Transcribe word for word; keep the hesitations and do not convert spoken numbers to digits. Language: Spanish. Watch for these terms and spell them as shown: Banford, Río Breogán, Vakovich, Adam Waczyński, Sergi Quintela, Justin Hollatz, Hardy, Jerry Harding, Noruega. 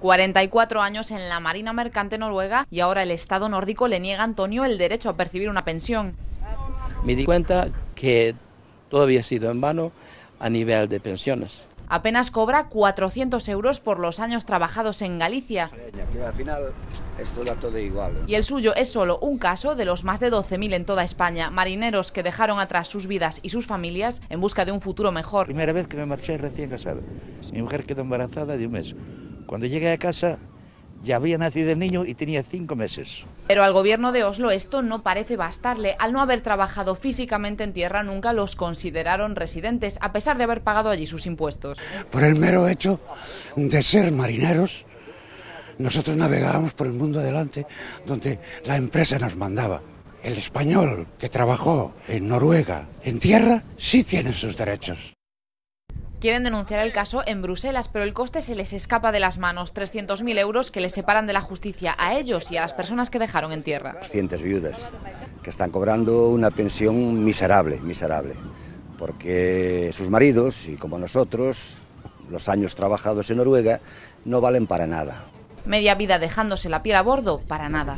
cuarenta y cuatro años en la Marina Mercante noruega y ahora el Estado nórdico le niega a Antonio el derecho a percibir una pensión. Me di cuenta que todo había sido en vano a nivel de pensiones. Apenas cobra cuatrocientos euros por los años trabajados en Galicia. Al final esto da todo igual, ¿no? Y el suyo es solo un caso de los más de doce mil en toda España, marineros que dejaron atrás sus vidas y sus familias en busca de un futuro mejor. Primera vez que me marché recién casado. Mi mujer quedó embarazada de un mes. Cuando llegué a casa ya había nacido el niño y tenía cinco meses. Pero al gobierno de Oslo esto no parece bastarle. Al no haber trabajado físicamente en tierra nunca los consideraron residentes, a pesar de haber pagado allí sus impuestos. Por el mero hecho de ser marineros, nosotros navegábamos por el mundo adelante donde la empresa nos mandaba. El español que trabajó en Noruega en tierra sí tiene sus derechos. Quieren denunciar el caso en Bruselas, pero el coste se les escapa de las manos. trescientos mil euros que les separan de la justicia a ellos y a las personas que dejaron en tierra. Cientos viudas que están cobrando una pensión miserable, miserable, porque sus maridos y como nosotros, los años trabajados en Noruega no valen para nada. Media vida dejándose la piel a bordo para nada.